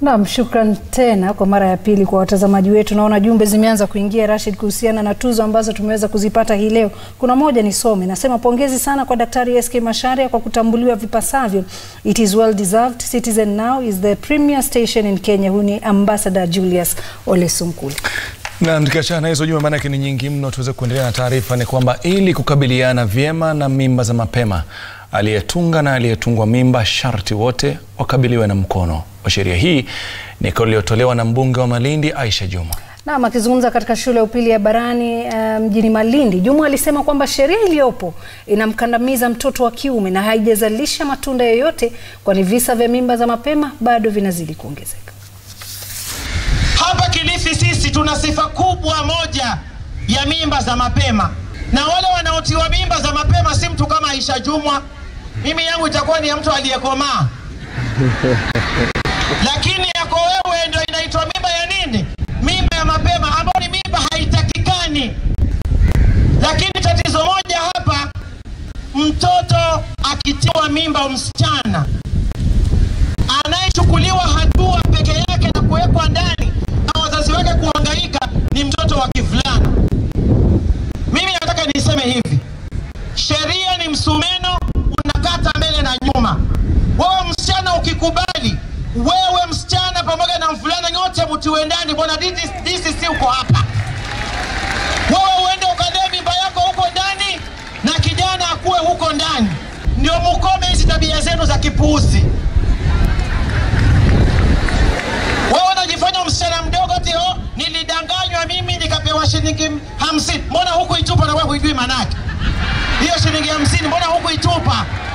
Na mshukran tena kwa mara ya pili kwa watazamaji wetu. Naona jumbe zimeanza kuingia, Rashid, kuhusiana na tuzo ambazo tumeweza kuzipata hii leo. Kuna moja nisome, nasema pongezi sana kwa Daktari SK Masharia kwa kutambuliwa vipasavyo. It is well deserved. Citizen Now is the premier station in Kenya. Huni Ambassador Julius Olesunkule. Na ndikachana hizo jumbe manake ni nyingi mno, tuweze kuendelea na taarifa ni kwamba ili kukabiliana vyema na mimba za mapema, aliyetunga na aliyetungwa mimba sharti wote wakabiliwe na mkono. Sheria hii ni iliyotolewa na mbunge wa Malindi Aisha Jumwa. Na akizungumza katika shule ya upili ya Barani mjini Malindi, Jumwa alisema kwamba sheria iliyopo inamkandamiza mtoto wa kiume na haijazalisha matunda yoyote, kwani visa vya mimba za mapema bado vinazidi kuongezeka. Hapa Kilifi sisi tuna sifa kubwa moja ya mimba za mapema. Na wale wanaotiwa mimba za mapema si mtu kama Aisha Jumwa. Mimi yangu itakuwa ni ya mtu aliyekomaa. Lakini yako wewe ndio inaitwa mimba ya nini? Mimba ya mapema, ambayo ni mimba haitakikani. Lakini tatizo moja hapa, mtoto akitiwa mimba msichana, anayechukuliwa hatua peke yake na kuwekwa ndani na wazazi wake kuhangaika ni mtoto wa kivulana. Mimi nataka niseme hivi. Sheria ni msumeno, unakata mbele na nyuma. Wewe msichana ukikubali, wewe msichana pamoja na mvulana nyote mtiwe ndani. Bwana disi si uko hapa. Wewe uende ukadai mimba yako huko ndani na kijana akuwe huko ndani. Ndio mkome hizi tabia zenu za kipuuzi. Wewe unajifanya msichana mdogo tio, nilidanganywa mimi nikapewa shilingi 50. Mbona huku itupa na wewe hujui manake? Hiyo shilingi 50 mbona huku itupa?